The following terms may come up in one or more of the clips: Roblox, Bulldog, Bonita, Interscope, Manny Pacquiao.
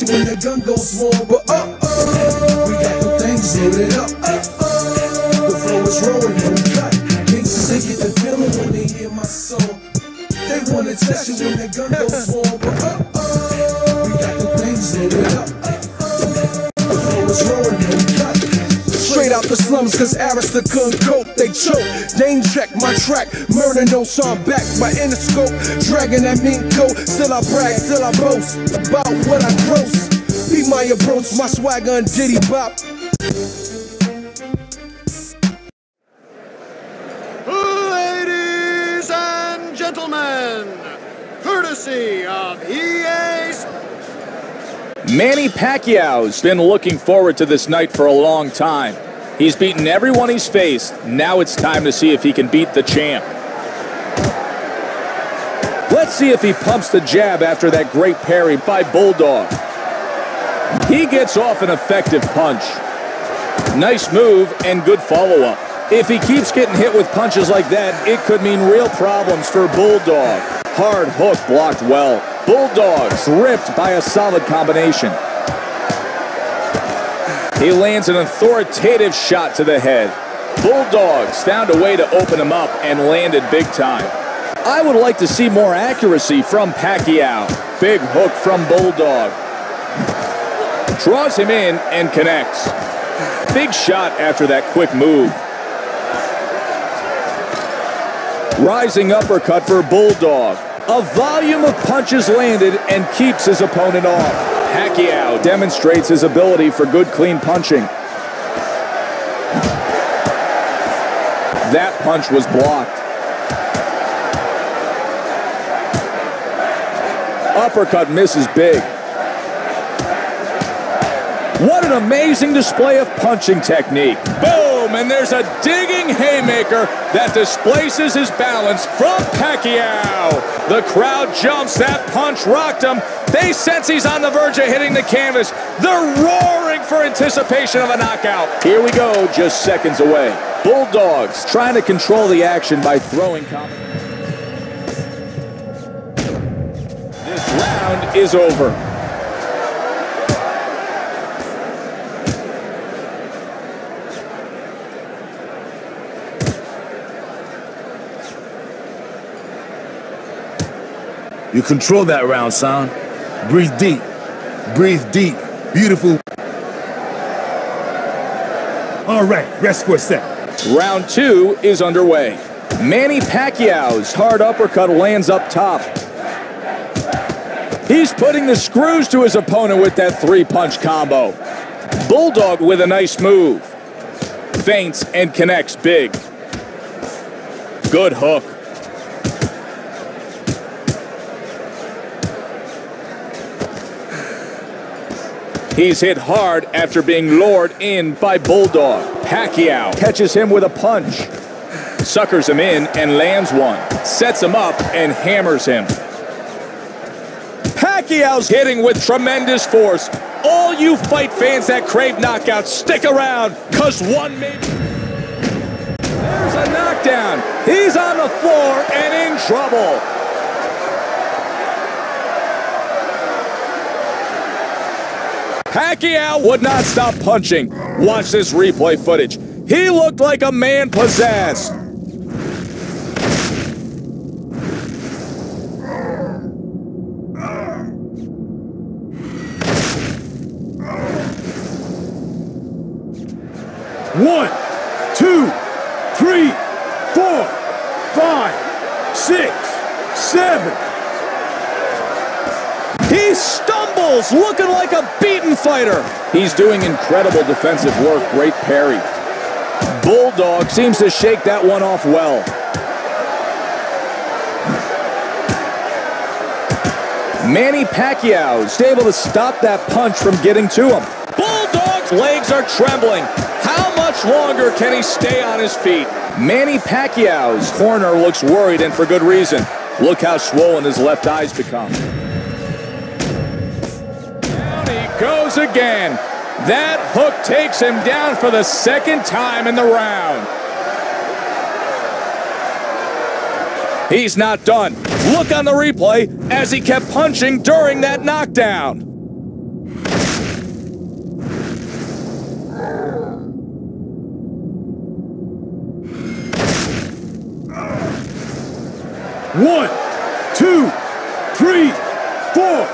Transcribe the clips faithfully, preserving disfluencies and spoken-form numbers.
hate when the gun goes swarm, but uh oh, we got the things loaded up. Uh oh, the flow is rolling, no cut. Niggas they get the feeling when they hear my soul. They wanna test you when the gun goes swarm, but uh oh, we got the things loaded up. Uh oh, the flow is rolling, no cut. Straight out the slums, cause Arista couldn't cope, they choke. Name check my track, murder notes on back. My Interscope, dragging that mean coat. Still I brag, still I boast about what I gross. Be my approach, my swagger and diddy bop. Ladies and gentlemen, courtesy of E A's. Manny Pacquiao's been looking forward to this night for a long time. He's beaten everyone he's faced. Now it's time to see if he can beat the champ. Let's see if he pumps the jab after that great parry by Bulldog. He gets off an effective punch. Nice move and good follow-up. If he keeps getting hit with punches like that, it could mean real problems for Bulldog. Hard hook blocked well. Bulldogs ripped by a solid combination. He lands an authoritative shot to the head. Bulldogs found a way to open him up and landed big time. I would like to see more accuracy from Pacquiao. Big hook from Bulldog. Draws him in and connects. Big shot after that quick move. Rising uppercut for Bulldog. A volume of punches landed and keeps his opponent off. Pacquiao demonstrates his ability for good, clean punching. That punch was blocked. Uppercut misses big. What an amazing display of punching technique. Boom, and there's a digging haymaker that displaces his balance from Pacquiao. The crowd jumps, that punch rocked him. They sense he's on the verge of hitting the canvas. They're roaring for anticipation of a knockout. Here we go, just seconds away. Bulldogs trying to control the action by throwing combos. This round is over. You control that round, son. Breathe deep. Breathe deep. Beautiful. All right, rest for a sec. Round two is underway. Manny Pacquiao's hard uppercut lands up top. He's putting the screws to his opponent with that three-punch combo. Bulldog with a nice move. Feints and connects big. Good hook. He's hit hard after being lured in by Bulldog. Pacquiao catches him with a punch. Suckers him in and lands one. Sets him up and hammers him. Pacquiao's hitting with tremendous force. All you fight fans that crave knockouts, stick around, because one may... There's a knockdown. He's on the floor and in trouble. Pacquiao would not stop punching. Watch this replay footage. He looked like a man possessed. One, two, three, four, five, six, seven. He stumbles, looking like a beaten fighter. He's doing incredible defensive work, great parry. Bulldog seems to shake that one off well. Manny Pacquiao's able to stop that punch from getting to him. Bulldog's legs are trembling. How much longer can he stay on his feet? Manny Pacquiao's corner looks worried, and for good reason. Look how swollen his left eye's become. Goes again. That hook takes him down for the second time in the round. He's not done. Look on the replay as he kept punching during that knockdown. One, two, three, four,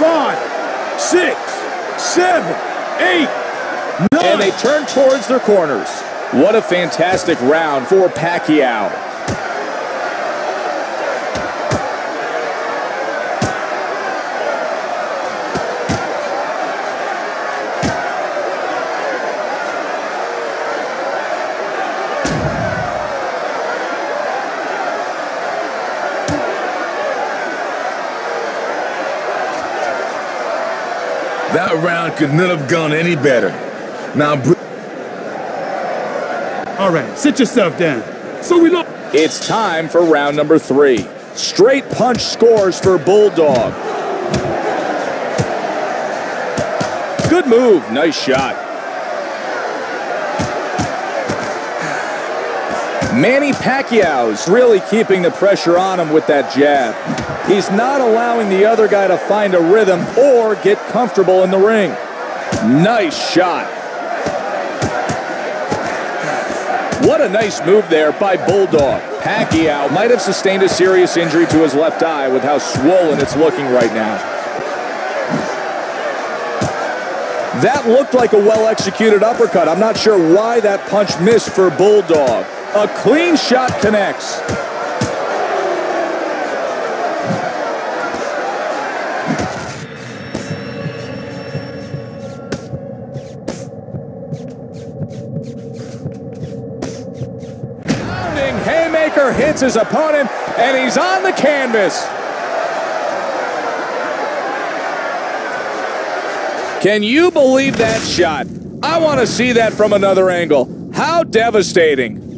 five, six, seven, eight, nine. And they turn towards their corners. What a fantastic round for Pacquiao. That round could not have gone any better. Now, all right, sit yourself down. So we look. It's time for round number three. Straight punch scores for Bulldog. Good move. Nice shot. Manny Pacquiao's really keeping the pressure on him with that jab. He's not allowing the other guy to find a rhythm or get comfortable in the ring. Nice shot. What a nice move there by Bulldog. Pacquiao might have sustained a serious injury to his left eye with how swollen it's looking right now. That looked like a well-executed uppercut. I'm not sure why that punch missed for Bulldog. A clean shot connects. Haymaker hits his opponent, and he's on the canvas. Can you believe that shot? I want to see that from another angle. How devastating.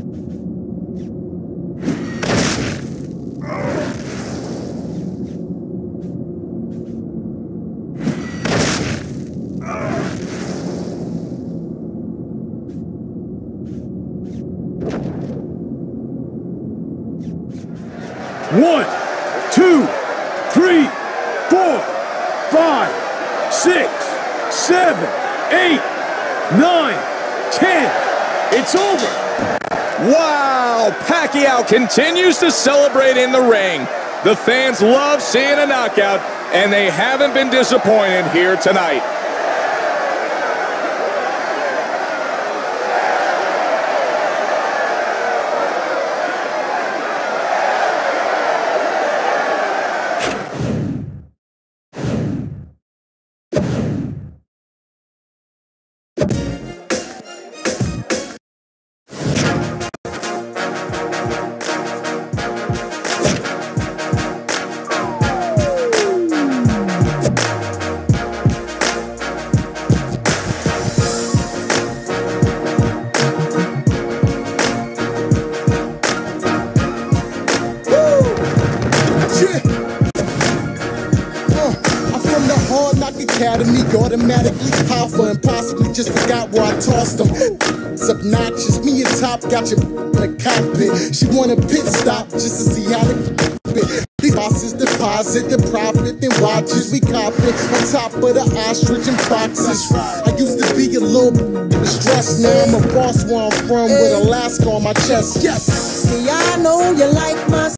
One, two, three, four, five, six, seven, eight, nine, ten. It's over. Wow, Pacquiao continues to celebrate in the ring. The fans love seeing a knockout, and they haven't been disappointed here tonight. Academy, automatically powerful and possibly just forgot where I tossed them. It's obnoxious, me and Top got your in the cockpit. She want a pit stop just to see how to keep it. These bosses deposit the profit, then watches we cop it. On top of the ostrich and foxes. I used to be a little stressed, now I'm a boss where I'm from with Alaska on my chest. Yes! See, I know you like my